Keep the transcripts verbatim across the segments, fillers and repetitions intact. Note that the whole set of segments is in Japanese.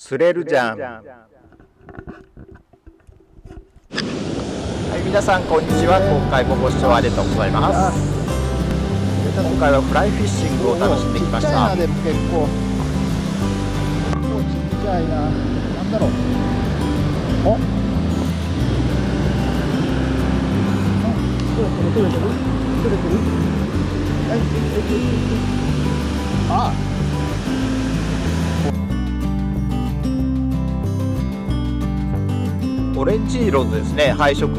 釣れるじゃん。はい、皆さんこんにちは。今回もご視聴ありがとうございます。今回はフライフィッシングを楽しんできました。でも結構、ちっちゃいな。なんだろう。お。あ、取れてる？取れてる？はい。ああ。オレンジ色のですね、配色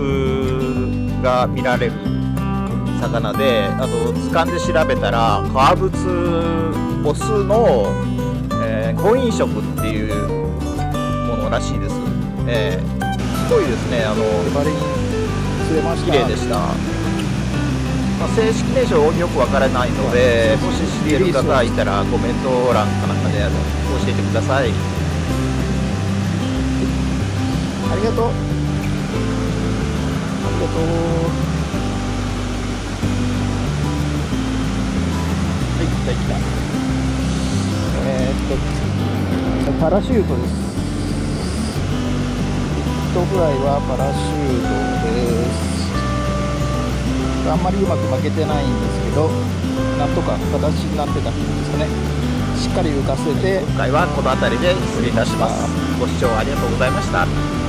が見られる魚で、あの掴んで調べたら革物オスの、えー、婚姻色っていうものらしいです。えー、すごいですね、あの綺麗でした。まあ、正式名称よくわからないので、もし知ってる方いたらコメント欄かなんかで教えてください。ありがとう。ありがとう。はい、来た来た。えー、っと、パラシュートです。ヒットフライはパラシュートです。あんまりうまく負けてないんですけど、なんとか形になってたんですかね。しっかり浮かせて、今回はこの辺りで失礼いたします。ご視聴ありがとうございました。